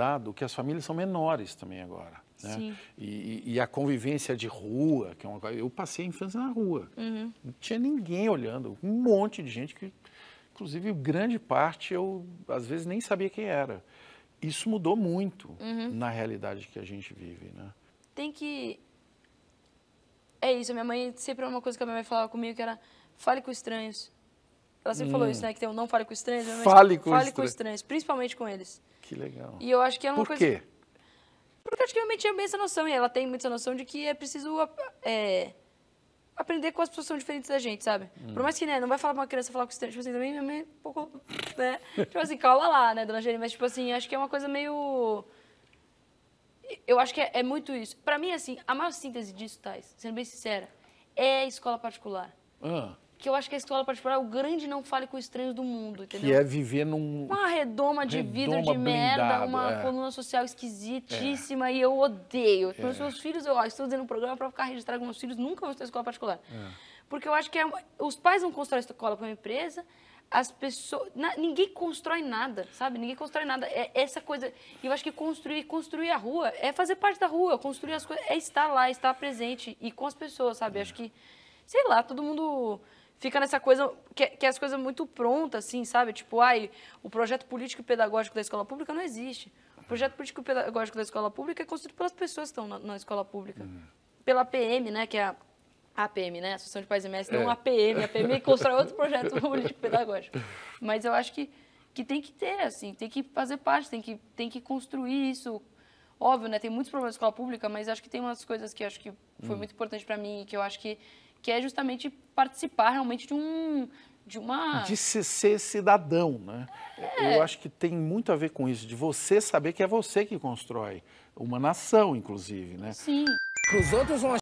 dado que as famílias são menores também agora. Né? Sim. E a convivência de rua, que é uma coisa... Eu passei a infância na rua. Uhum. Não tinha ninguém olhando. Um monte de gente que, inclusive, grande parte, eu às vezes nem sabia quem era. Isso mudou muito na realidade que a gente vive, né? Tem que... É isso, minha mãe, sempre uma coisa que a minha mãe falava comigo, que era, fale com estranhos. Ela sempre falou isso, né? Que tem o não fale com estranhos. Fale com estranhos, principalmente com eles. Que legal. E eu acho que é uma coisa... Por quê? Porque acho que minha mãe tinha bem essa noção, e ela tem muito essa noção de que é preciso aprender com as pessoas que são diferentes da gente, sabe? Por mais que, né, não vai falar pra uma criança falar com estranhos, tipo assim, também minha mãe é um pouco, né? Tipo assim, calma lá, né, dona Gênia? Mas, tipo assim, acho que é uma coisa meio... Eu acho que é muito isso. Pra mim, assim, a maior síntese disso, Thais, sendo bem sincera, é a escola particular. Ah. Que eu acho que a escola particular é o grande não fale com estranhos do mundo, entendeu? Que é viver num... Uma redoma de vidro de merda, uma coluna social esquisitíssima, e eu odeio. Para os meus filhos, eu estou dizendo um programa para ficar registrado com meus filhos, nunca vou ter escola particular. É. Porque eu acho que os pais não constroem escola para uma empresa, as pessoas... Ninguém constrói nada, sabe? Ninguém constrói nada. É essa coisa... Eu acho que construir a rua é fazer parte da rua, construir as coisas, é estar lá, estar presente e com as pessoas, sabe? Eu acho que, sei lá, todo mundo... Fica nessa coisa, que é as coisas muito prontas, assim, sabe? Tipo, ai, o projeto político e pedagógico da escola pública não existe. O projeto político e pedagógico da escola pública é construído pelas pessoas que estão na escola pública. Pela APM, né? Que é a APM, né? Associação de Pais e Mestres, não a APM. A APM constrói outro projeto político e pedagógico. Mas eu acho que tem que ter, assim, tem que fazer parte, tem que construir isso. Óbvio, né? Tem muitos problemas da escola pública, mas acho que tem umas coisas que eu acho que foi muito importante para mim, que eu acho que é justamente participar realmente de ser cidadão, né? É. Eu acho que tem muito a ver com isso, de você saber que é você que constrói uma nação, inclusive, né? Sim. Os outros vão